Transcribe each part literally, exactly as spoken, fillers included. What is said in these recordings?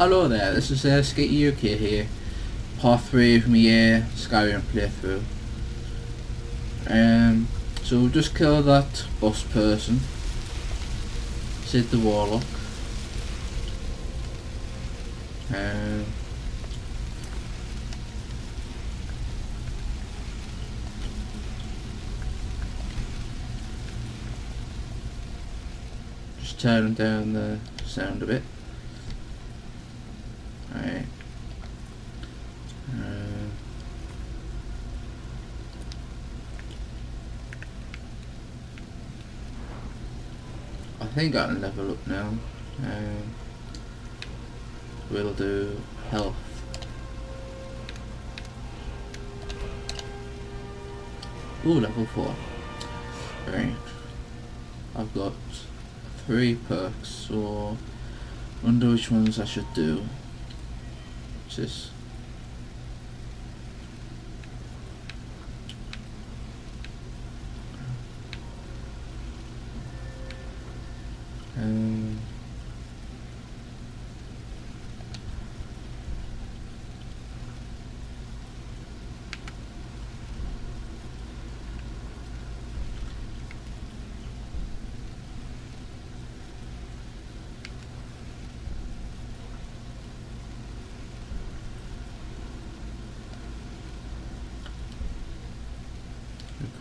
Hello there, this is uh, Skitty U K here, part three of my uh, Skyrim playthrough. Um, so we've just killed that boss person, Sid the Warlock. Um, just turning down the sound a bit. Alright. Uh, I think I can level up now. Uh, we'll do health. Ooh, level four. Right. I've got three perks, so I wonder which ones I should do. This um,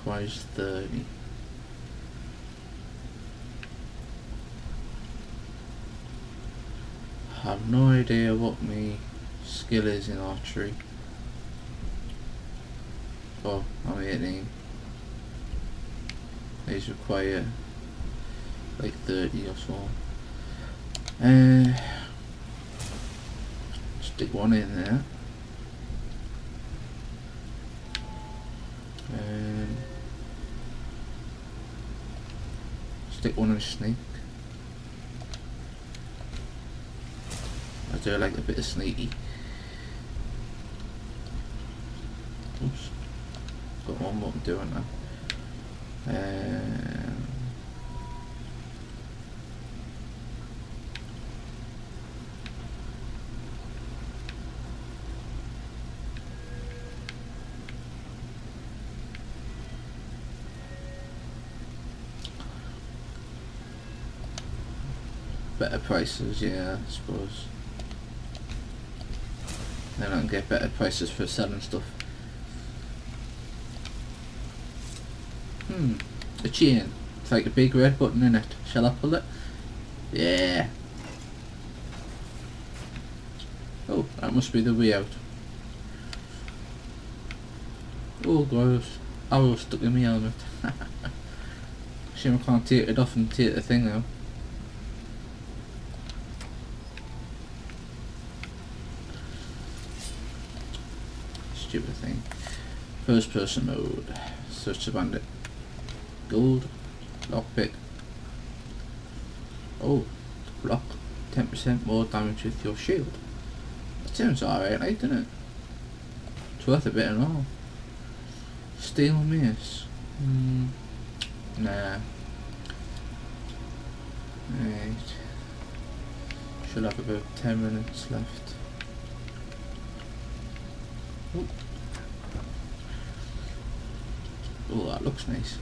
requires thirty. I have no idea what my skill is in archery. Oh, I'm eighteen. These require like thirty or so. Uh, stick one in there. Um, stick one on a sneak. I do like a bit of sneaky. Oops, got one more doing that. Um, better prices, yeah, I suppose. Then I can get better prices for selling stuff. Hmm, a chain. It's like a big red button in it. Shall I pull it? Yeah. Oh, that must be the way out. Oh, gross. Arrow stuck in my helmet. Shame I can't take it off and take the thing now. Stupid thing. First person mode. Search the bandit. Gold. Lockpick. Oh, block. ten percent more damage with your shield. That sounds alright, like, doesn't it? It's worth a bit and all. Steel mace. Mm. Nah. Right. Should have about ten minutes left. Oh. Oh, that looks nice.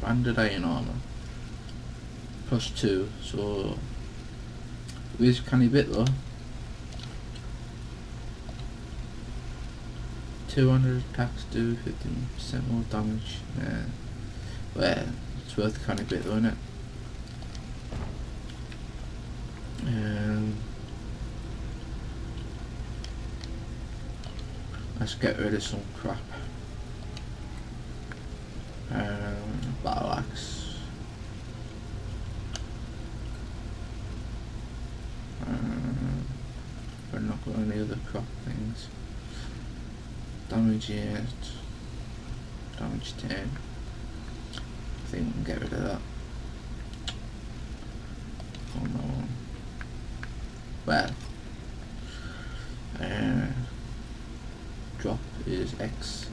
Banded iron armor. Plus two, so this canny bit though. Two hundred attacks do fifteen percent more damage. Yeah. Well, it's worth a canny bit though, isn't it? Um Let's get rid of some crap. Um, battle axe. Um, we're not got any other crap things. Damage eight. Damage ten. I think we can get rid of that. Oh no. Well. Uh, Drop is X.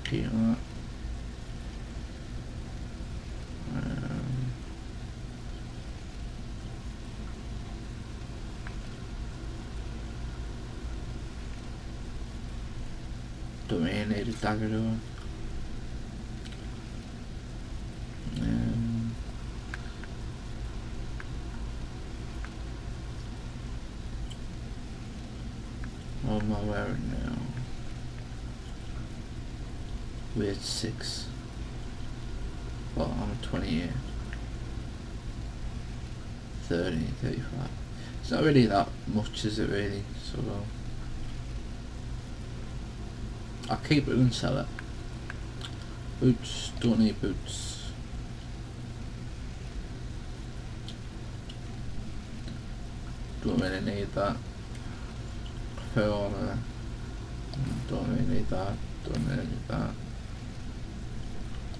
Okay, on that. Um, dominated Dagador. Um, what am I wearing now? We're six. Well, I'm twenty-eight. thirty, thirty-five. It's not really that much, is it really? So I'll keep it and sell it. Boots, don't need boots. Don't really need that. Pearl, uh, don't really need that. Don't really need that.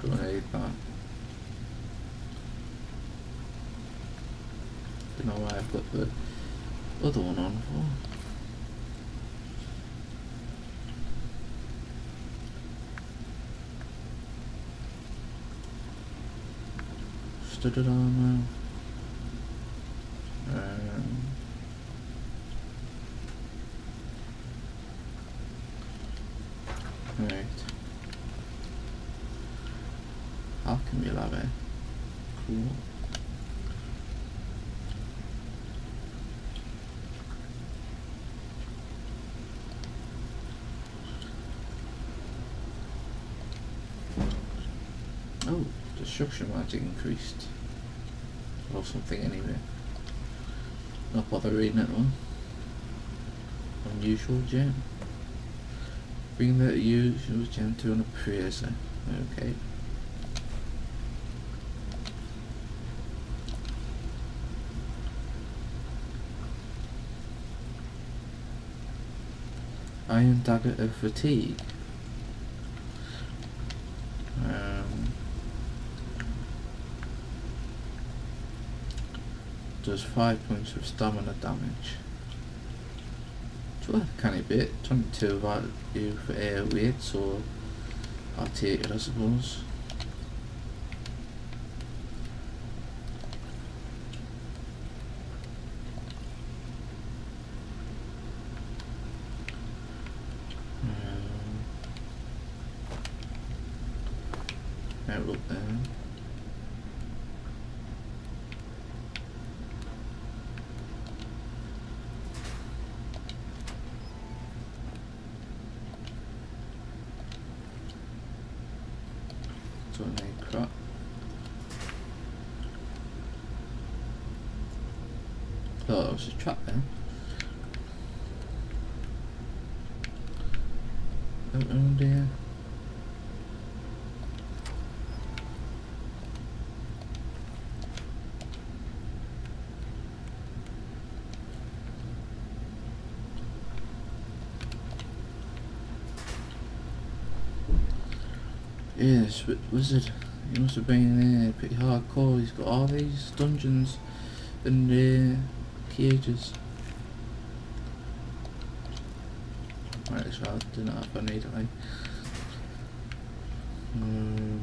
Don't really need that. Don't know why I put the other one on for. Studded armor. Um, right. How can we love it? Cool. Oh, destruction magic increased. Or something anyway. Not bother reading it all. Unusual gem. Bring the usual gem to an appraiser. Okay. Iron dagger of fatigue. Does five points of stamina damage. It's worth a canny bit. twenty-two value for air weight, so I'll take it, I suppose. Now um, look there. Thought it was a trap then. Oh, oh dear. Yeah, this wizard, he must have been in there pretty hardcore. He's got all these dungeons and uh, cages. Right, so I didn't have immediately. Um,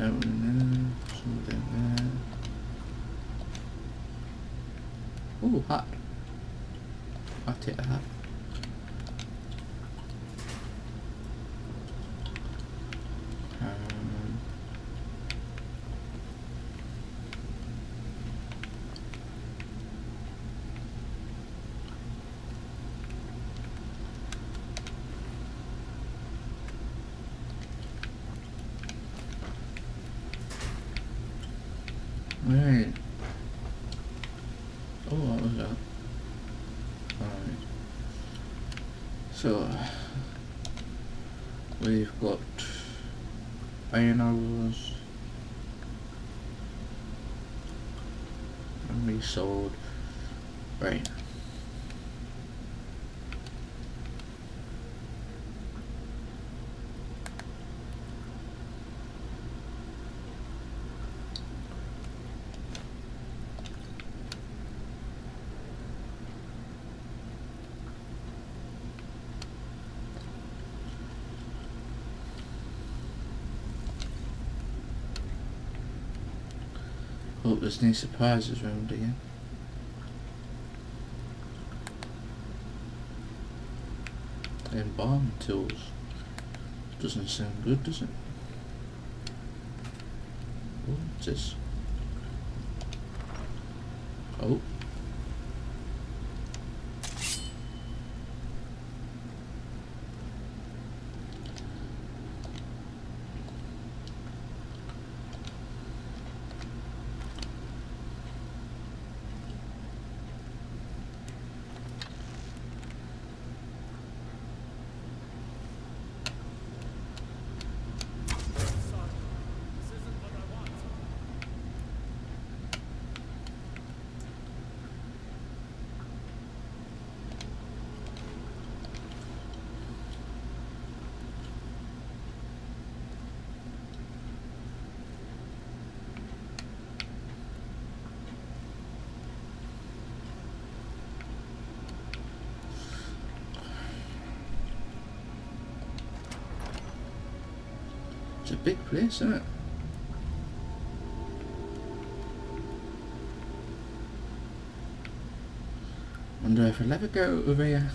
out in there, something there. Oh, hat. I'll take a hat. Alright. Oh, what was that? Alright. So, we've got iron arrows. And we sold. Right. Hope there's no surprises round again. and bomb tools. Doesn't sound good, does it? What's this? Oh. It's a big place, isn't it? Wonder if I'll ever go over here.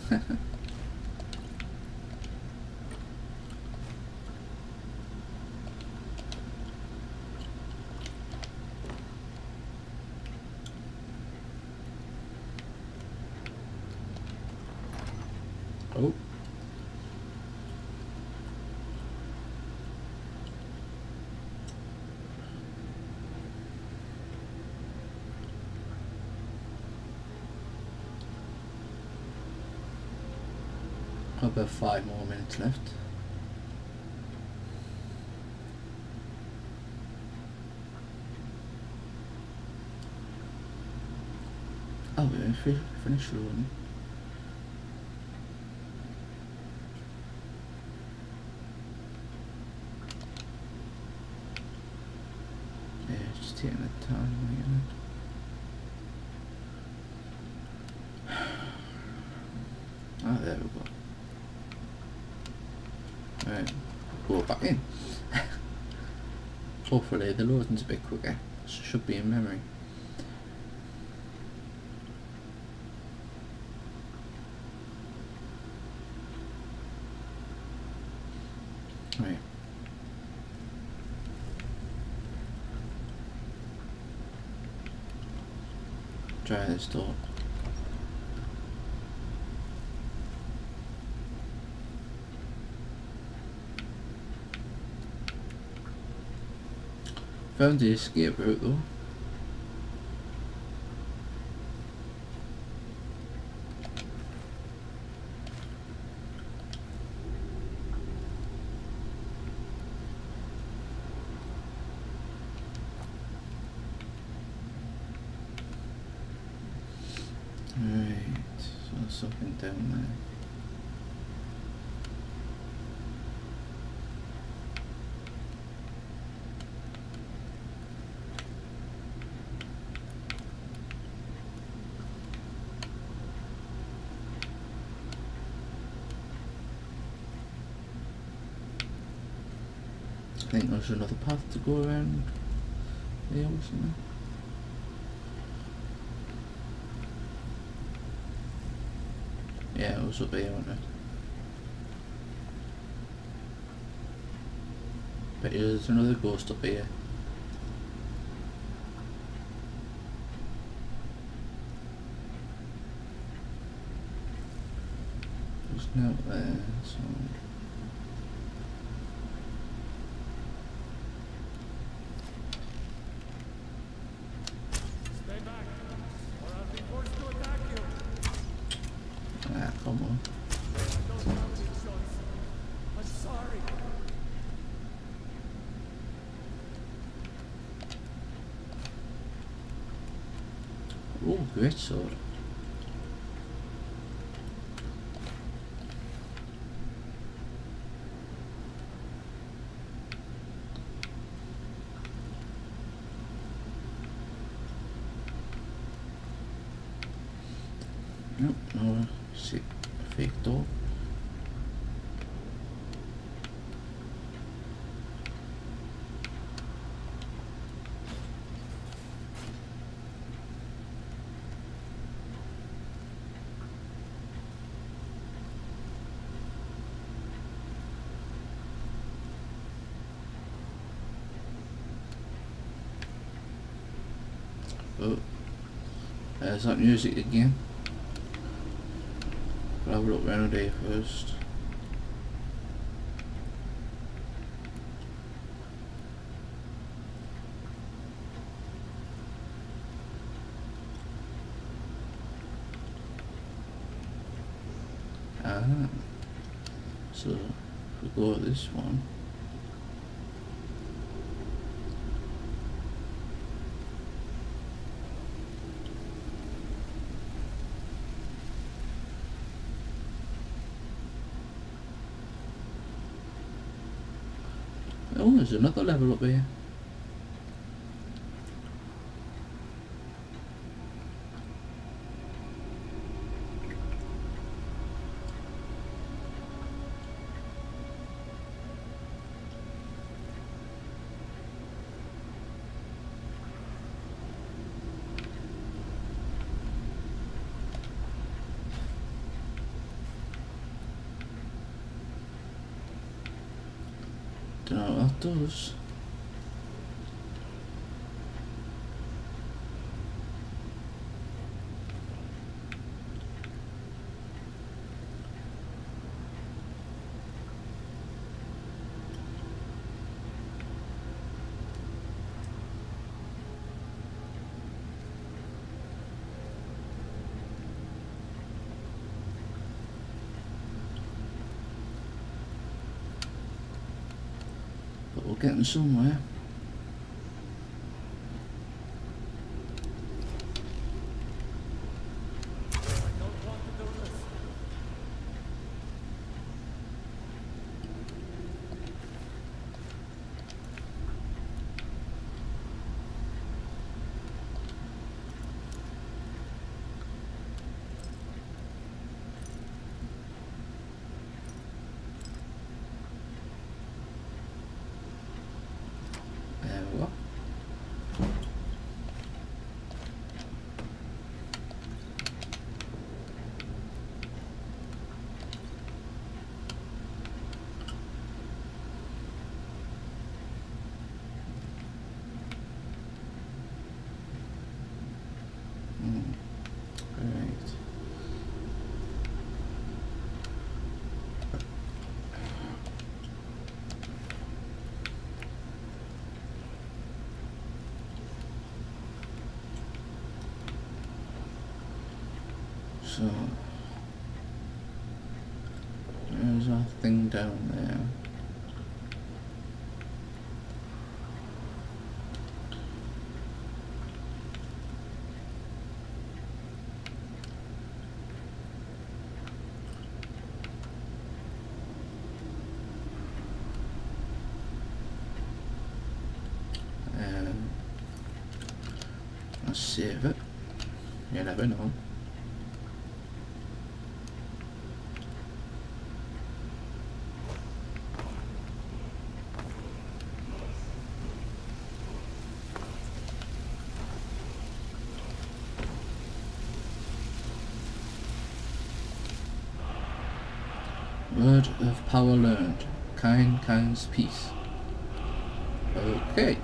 Oh. About five more minutes left. Oh, we're going to finish loading. Yeah, just taking the time again. Ah, oh, there we go. Right, go back in. Hopefully the loading's a bit quicker. Should be in memory. Right. Try this door. Found the escape route though. Right, so there's something down there. I think there's another path to go around here or something. Yeah, it was up here, wasn't it? Bet you there's another ghost up here. There's no there, so... Oh, great sword. Nope, no, see, fake door. Oh, there's that music again. We'll have a look round here first. Ah, so if we go to this one. Oh, there's another level up here. Don't know what that does. We're getting somewhere. I don't want to do this. So there's our thing down there. Um, let's save it. You never know. Word of power learned. Kind, kind's peace. Okay.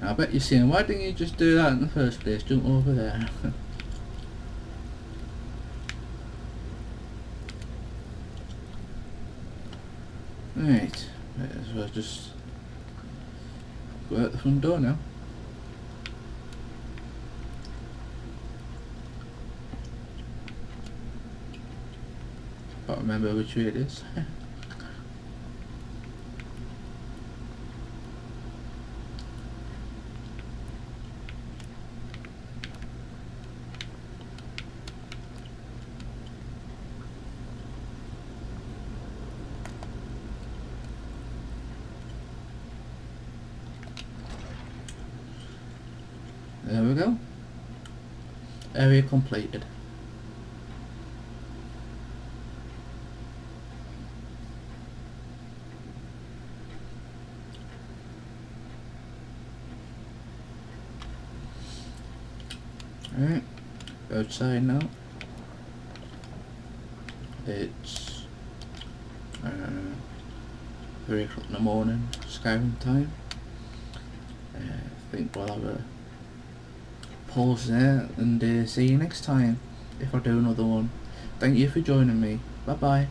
I bet you're saying, why didn't you just do that in the first place? Jump over there. Right. Might as well just go out the front door now. Can't remember which way it is. There we go. Area completed. Alright, outside now. It's three o'clock in the morning, Skyrim time. Uh, I think we'll have a pause there, and uh, see you next time if I do another one. Thank you for joining me. Bye bye.